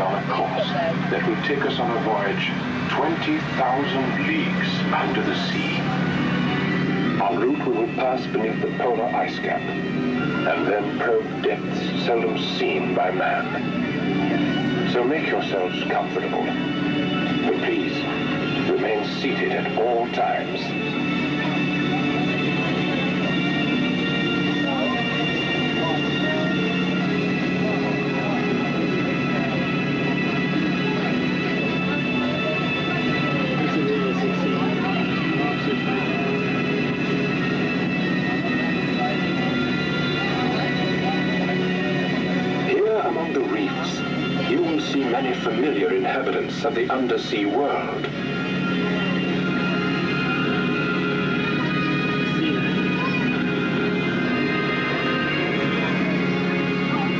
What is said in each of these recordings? oceanic coast that would take us on a voyage 20,000 leagues under the sea. En route we would pass beneath the polar ice cap and then probe depths seldom seen by man. So make yourselves comfortable, but please remain seated at all times. Many familiar inhabitants of the undersea world.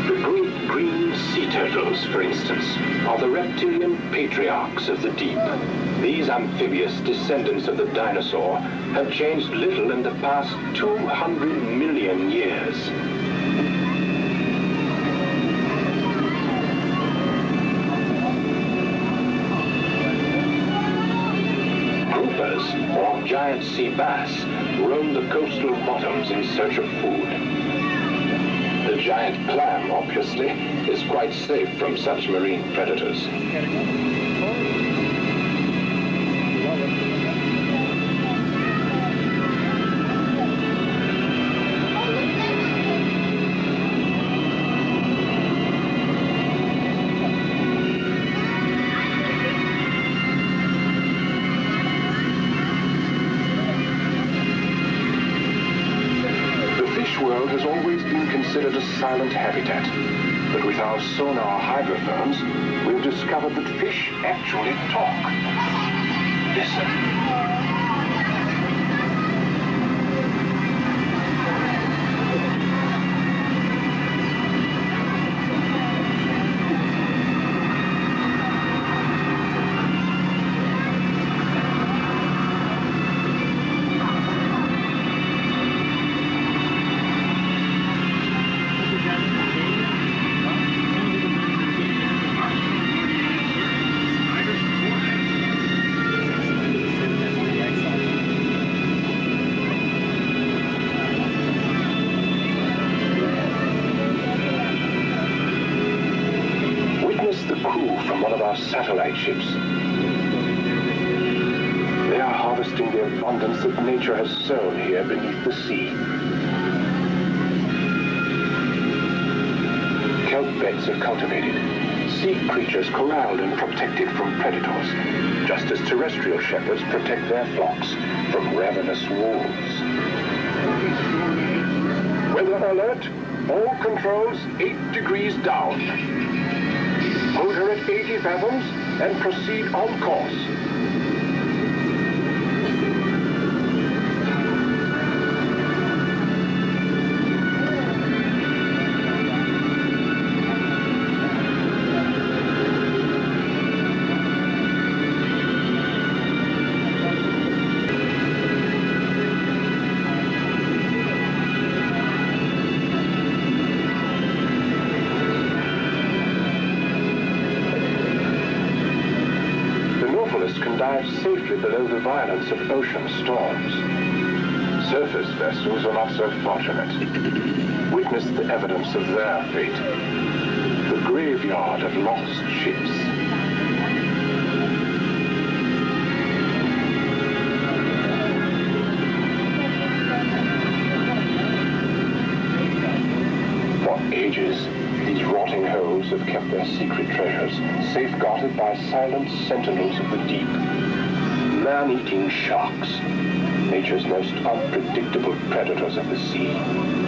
The great green sea turtles, for instance, are the reptilian patriarchs of the deep. These amphibious descendants of the dinosaur have changed little in the past 200 million years. Or giant sea bass roam the coastal bottoms in search of food. The giant clam, obviously, is quite safe from such marine predators. Considered a silent habitat, but with our sonar hydrophones, we've discovered that fish actually talk. Satellite ships. They are harvesting the abundance that nature has sown here beneath the sea. Kelp beds are cultivated, sea creatures corralled and protected from predators, just as terrestrial shepherds protect their flocks from ravenous wolves. Weather alert, all controls 8 degrees down. Hold her at 80 fathoms and proceed on course. Dive safely below the violence of ocean storms. Surface vessels are not so fortunate. Witness the evidence of their fate. The graveyard of lost ships. Have kept their secret treasures, safeguarded by silent sentinels of the deep. Man-eating sharks, nature's most unpredictable predators of the sea.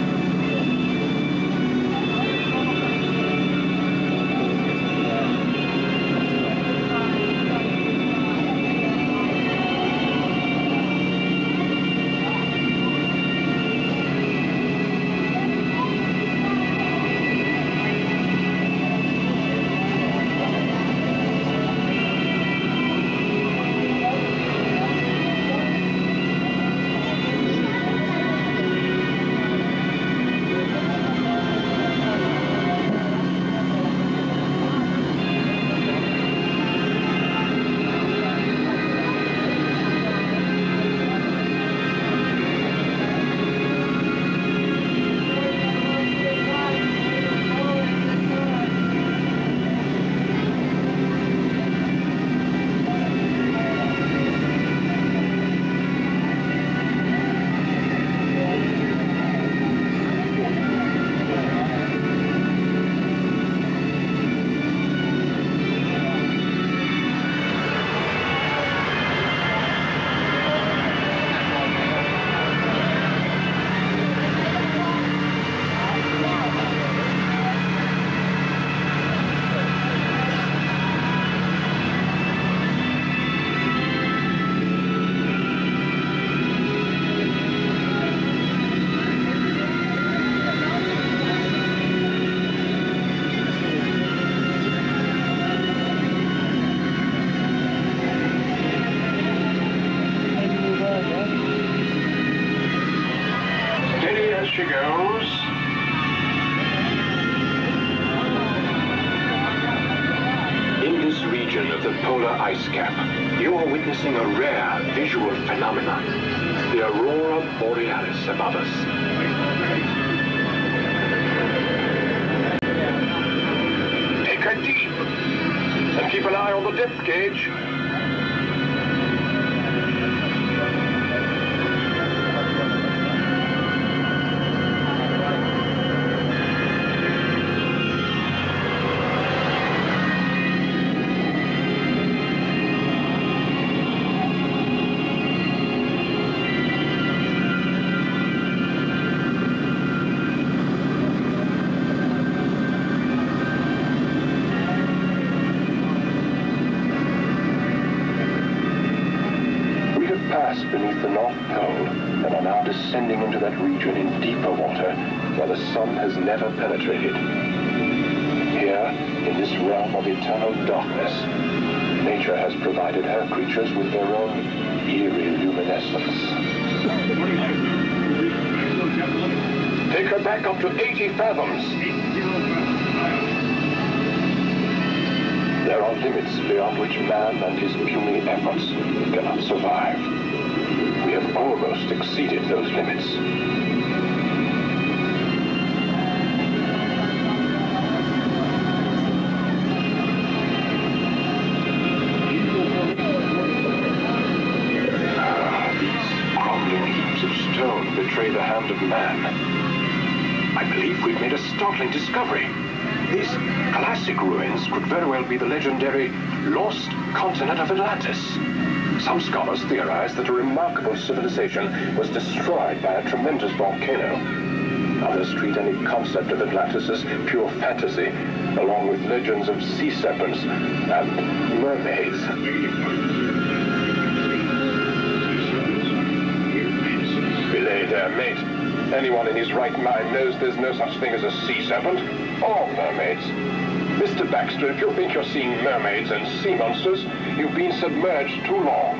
the polar ice cap, you are witnessing a rare visual phenomenon, the aurora borealis above us. Take a deep and keep an eye on the depth gauge. Beneath the North Pole and are now descending into that region in deeper water where the sun has never penetrated. Here, in this realm of eternal darkness, nature has provided her creatures with their own eerie luminescence. Take her back up to 80 fathoms. There are limits beyond which man and his puny efforts cannot survive. We have almost exceeded those limits. Ah, these crumbling heaps of stone betray the hand of man. I believe we've made a startling discovery. These classic ruins could very well be the legendary lost continent of Atlantis. Some scholars theorize that a remarkable civilization was destroyed by a tremendous volcano. Others treat any concept of Atlantis as pure fantasy, along with legends of sea serpents and mermaids. Belay there, mate. Anyone in his right mind knows there's no such thing as a sea serpent or mermaids. Mr. Baxter, if you think you're seeing mermaids and sea monsters, you've been submerged too long.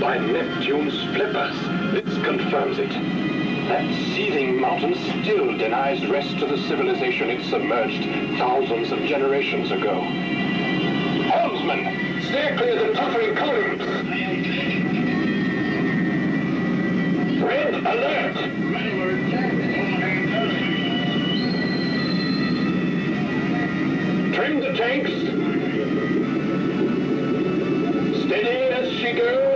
By Neptune's flippers, this confirms it. That seething mountain still denies rest to the civilization it submerged thousands of generations ago. Helmsman, steer clear the tottering columns. Red alert! Trim the tanks. Steady as she goes.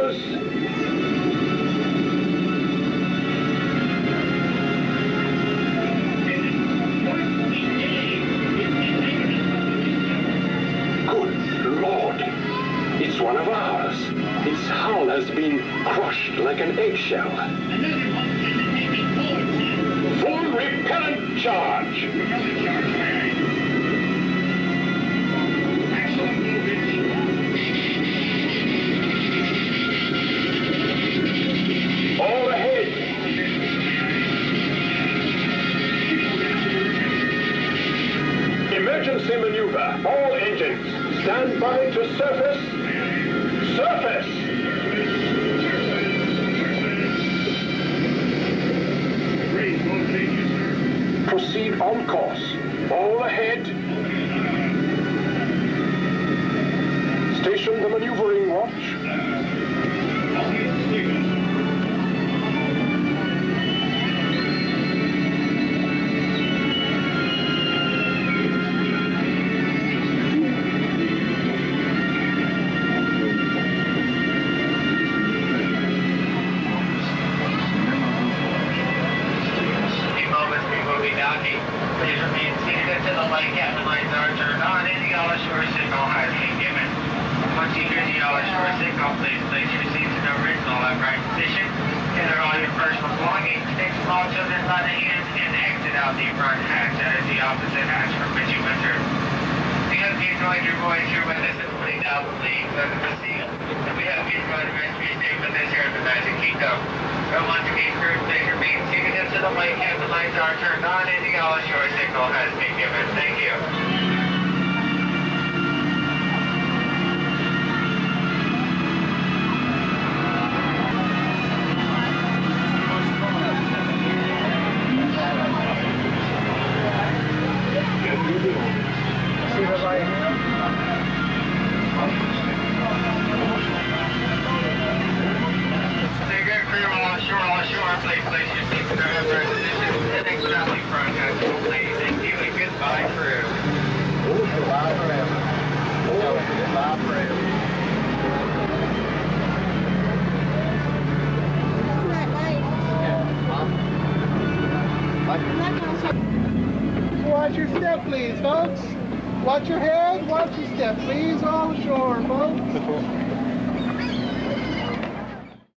One of ours. Its hull has been crushed like an eggshell. Full repellent charge! All ahead! Emergency maneuver. All engines, stand by to surface. Proceed on course. All ahead. Station the maneuvering watch. Watch your step, please, folks. Watch your head, watch your step, please. All ashore, folks.